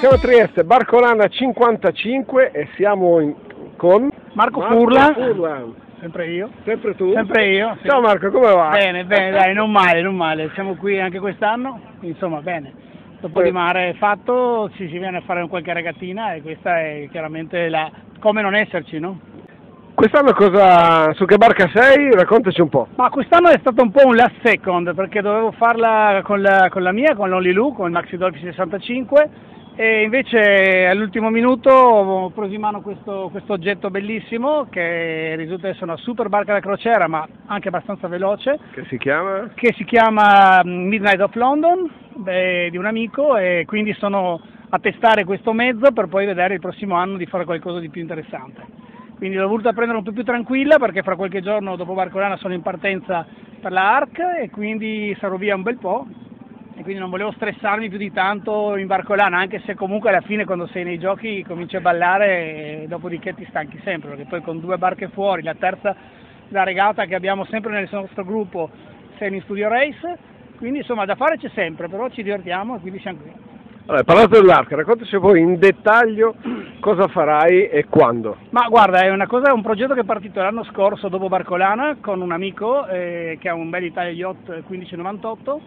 Siamo a Trieste, Barcolana 55 e siamo con Marco Furlan. Sempre io. Sempre tu? Sempre io. Sì. Ciao Marco, come va? Bene, bene, dai, non male, non male. Siamo qui anche quest'anno, insomma, bene. Dopo di mare fatto, ci si viene a fare qualche regatina e questa è chiaramente la... come non esserci, no? Quest'anno cosa, su che barca sei? Raccontaci un po'. Ma quest'anno è stato un po' un last second, perché dovevo farla con la mia, con l'Holly Lu, con il Maxi Dolphin 65, e invece all'ultimo minuto ho preso in mano questo oggetto bellissimo, che risulta essere una super barca da crociera, ma anche abbastanza veloce. Che si chiama? Che si chiama Midnight of London, di un amico, e quindi sono a testare questo mezzo per poi vedere il prossimo anno di fare qualcosa di più interessante. Quindi l'ho voluta prendere un po' più tranquilla, perché fra qualche giorno dopo Barcolana sono in partenza per la Arc e quindi sarò via un bel po' e quindi non volevo stressarmi più di tanto in Barcolana, anche se comunque alla fine quando sei nei giochi cominci a ballare e dopodiché ti stanchi sempre, perché poi con due barche fuori, la terza la regata che abbiamo sempre nel nostro gruppo, sei in Studio Race, quindi insomma da fare c'è sempre, però ci divertiamo e quindi siamo qui. Allora, parlando dell'Arc, raccontaci voi in dettaglio cosa farai e quando. Ma guarda, è un progetto che è partito l'anno scorso dopo Barcolana con un amico che ha un bel Italia Yacht 1598.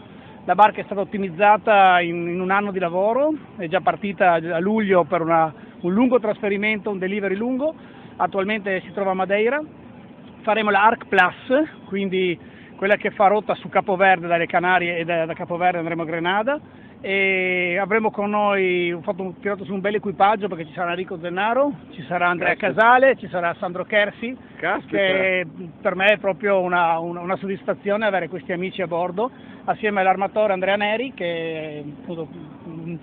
La barca è stata ottimizzata in un anno di lavoro, è già partita a luglio per un lungo trasferimento, un delivery lungo. Attualmente si trova a Madeira. Faremo la Arc Plus, quindi quella che fa rotta su Capoverde dalle Canarie e da Capoverde andremo a Grenada. E avremo con noi tirato su un bel equipaggio, perché ci sarà Enrico Zennaro, ci sarà Andrea Casale, ci sarà Sandro Kersi. Caspita. Che per me è proprio una soddisfazione avere questi amici a bordo, assieme all'armatore Andrea Neri, che è una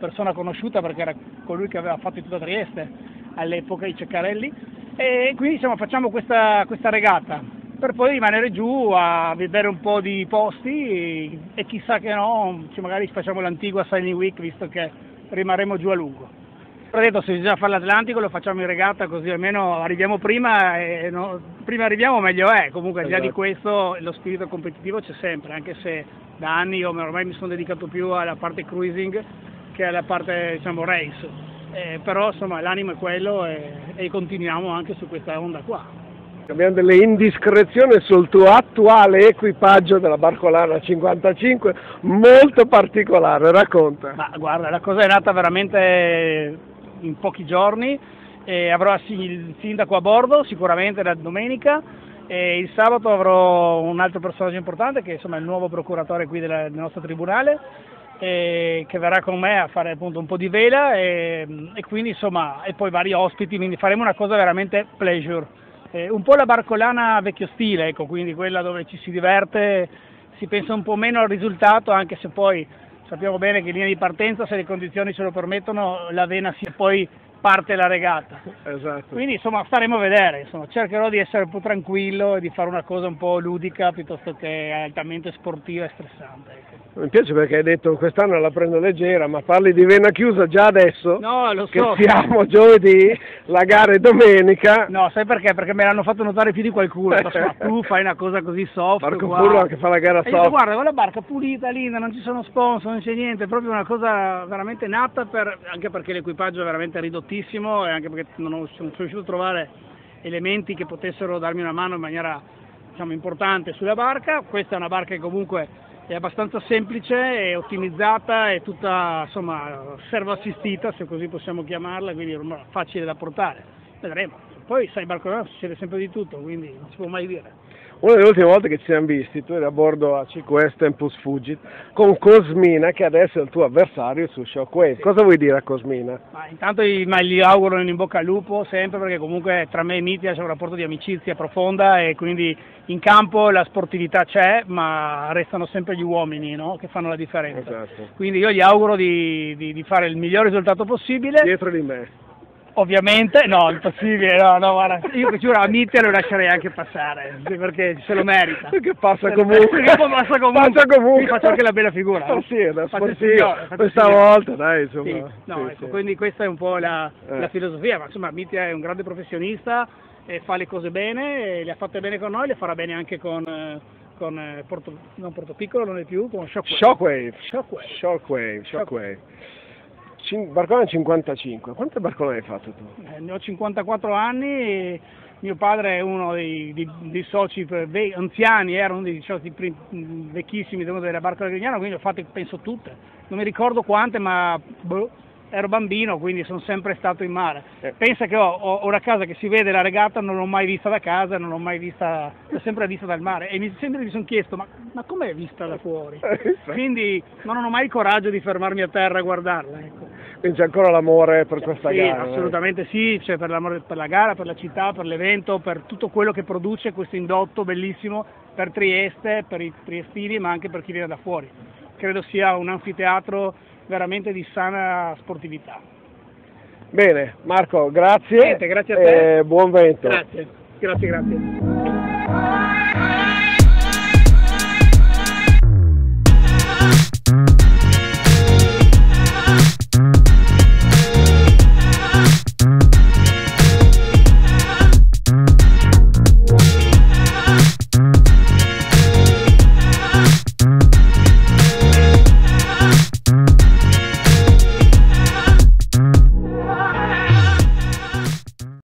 persona conosciuta perché era colui che aveva fatto tutta Trieste all'epoca di Ceccarelli, e quindi diciamo, facciamo questa regata per poi rimanere giù a vedere un po' di posti e chissà che no, magari facciamo l'Antigua Sailing Week, visto che rimarremo giù a lungo. Ho detto, se bisogna fare l'Atlantico lo facciamo in regata, così almeno arriviamo prima e no, prima arriviamo meglio è. Comunque, esatto. Già di questo lo spirito competitivo c'è sempre, anche se da anni io ormai mi sono dedicato più alla parte cruising che alla parte diciamo race, però insomma l'animo è quello e continuiamo anche su questa onda qua. Abbiamo delle indiscrezioni sul tuo attuale equipaggio della Barcolana 55, molto particolare, racconta. Ma guarda, la cosa è nata veramente in pochi giorni, avrò il sindaco a bordo sicuramente da domenica e il sabato avrò un altro personaggio importante che insomma è il nuovo procuratore qui del nostro tribunale, che verrà con me a fare appunto un po' di vela e quindi insomma e poi vari ospiti, quindi faremo una cosa veramente pleasure. Un po' la Barcolana vecchio stile, ecco, quindi quella dove ci si diverte, si pensa un po' meno al risultato, anche se poi sappiamo bene che in linea di partenza, se le condizioni ce lo permettono, la vena si poi parte la regata. Esatto. Quindi insomma staremo a vedere, insomma, cercherò di essere un po' tranquillo e di fare una cosa un po' ludica piuttosto che altamente sportiva e stressante. Ecco. Mi piace perché hai detto quest'anno la prendo leggera, ma parli di vena chiusa già adesso? No, lo so. Che siamo giovedì, la gara è domenica. No, sai perché? Perché me l'hanno fatto notare più di qualcuno. Ma tu fai una cosa così soft. Marco Furlan che fa la gara soft. Dico, guarda, la barca pulita, linda, non ci sono sponsor, non c'è niente, è proprio una cosa veramente nata per, anche perché l'equipaggio è veramente ridotto e anche perché non sono riuscito a trovare elementi che potessero darmi una mano in maniera diciamo, importante sulla barca. Questa è una barca che comunque è abbastanza semplice, è ottimizzata, è tutta insomma servo assistita, se così possiamo chiamarla, quindi è facile da portare, vedremo. Poi sai, Barcolana succede sempre di tutto, quindi non si può mai dire. Una delle ultime volte che ci siamo visti, tu eri a bordo a Shockwave Tempus Fugit con Cosmina, che adesso è il tuo avversario su Shockwave. Sì. Cosa vuoi dire a Cosmina? Ma intanto gli auguro in bocca al lupo sempre, perché comunque tra me e Mitia c'è un rapporto di amicizia profonda e quindi in campo la sportività c'è, ma restano sempre gli uomini, no? Che fanno la differenza. Esatto. Quindi io gli auguro di fare il miglior risultato possibile. Dietro di me. Ovviamente, no, impossibile, no, guarda, io giuro a Mitia lo lascerei anche passare, perché se lo merita. Perché passa comunque. Passa comunque. Faccio anche la bella figura. Questa volta, dai, insomma. Sì. No, sì, ecco, sì. Quindi questa è un po' la filosofia, ma insomma Mitia è un grande professionista, fa le cose bene, le ha fatte bene con noi, le farà bene anche con non Porto Piccolo, non è più, con Shockwave. Barcolana 55, quante Barcolane hai fatto tu? Ne ho 54 anni e mio padre è uno dei soci anziani, era uno dei soci vecchissimi della Barcolana Grignano, quindi ho fatto penso tutte, non mi ricordo quante, ma ero bambino, quindi sono sempre stato in mare. Pensa che ho una casa che si vede la regata, non l'ho mai vista da casa, non l'ho mai vista, l'ho sempre vista dal mare, e sempre mi sono chiesto ma com'è vista da fuori? Quindi non ho mai il coraggio di fermarmi a terra a guardarla, ecco. Quindi c'è ancora l'amore per questa gara? Sì, assolutamente sì, c'è l'amore per la gara, per la città, per l'evento, per tutto quello che produce questo indotto bellissimo per Trieste, per i triestini, ma anche per chi viene da fuori. Credo sia un anfiteatro veramente di sana sportività. Bene, Marco, grazie. Grazie a te. Buon vento. Grazie.